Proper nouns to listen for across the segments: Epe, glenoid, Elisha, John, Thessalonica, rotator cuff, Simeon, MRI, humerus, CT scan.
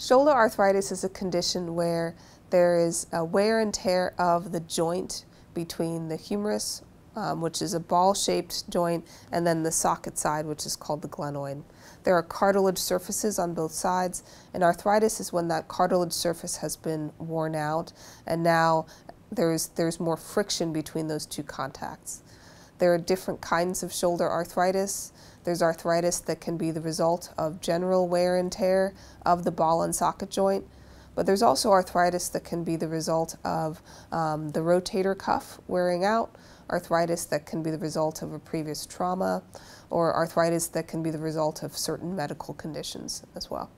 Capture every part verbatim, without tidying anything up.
Shoulder arthritis is a condition where there is a wear and tear of the joint between the humerus, um, which is a ball-shaped joint, and then the socket side, which is called the glenoid. There are cartilage surfaces on both sides, and arthritis is when that cartilage surface has been worn out, and now there's, there's more friction between those two contacts. There are different kinds of shoulder arthritis. There's arthritis that can be the result of general wear and tear of the ball and socket joint, but there's also arthritis that can be the result of um, the rotator cuff wearing out, arthritis that can be the result of a previous trauma, or arthritis that can be the result of certain medical conditions as well.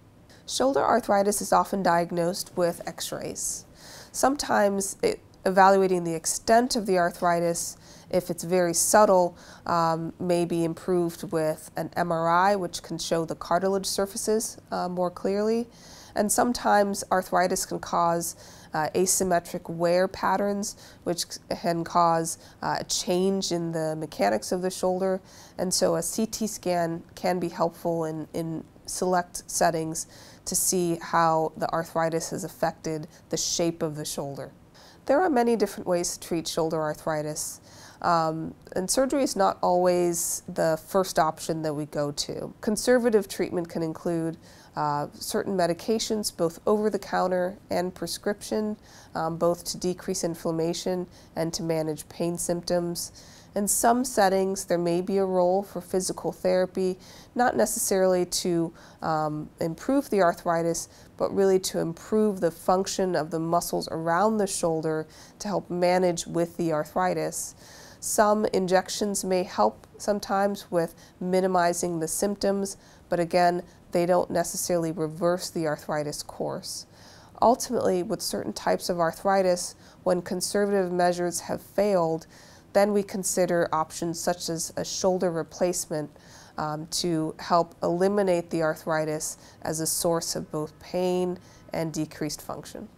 Shoulder arthritis is often diagnosed with x-rays. Sometimes it, evaluating the extent of the arthritis, if it's very subtle, um, may be improved with an M R I, which can show the cartilage surfaces uh, more clearly. And sometimes arthritis can cause uh, asymmetric wear patterns, which can cause uh, a change in the mechanics of the shoulder. And so a C T scan can be helpful in, in select settings to see how the arthritis has affected the shape of the shoulder. There are many different ways to treat shoulder arthritis. Um, and surgery is not always the first option that we go to. Conservative treatment can include uh, certain medications, both over-the-counter and prescription, um, both to decrease inflammation and to manage pain symptoms. In some settings, there may be a role for physical therapy, not necessarily to um, improve the arthritis, but really to improve the function of the muscles around the shoulder to help manage with the arthritis. Some injections may help sometimes with minimizing the symptoms, but again, they don't necessarily reverse the arthritis course. Ultimately, with certain types of arthritis, when conservative measures have failed, then we consider options such as a shoulder replacement um, to help eliminate the arthritis as a source of both pain and decreased function.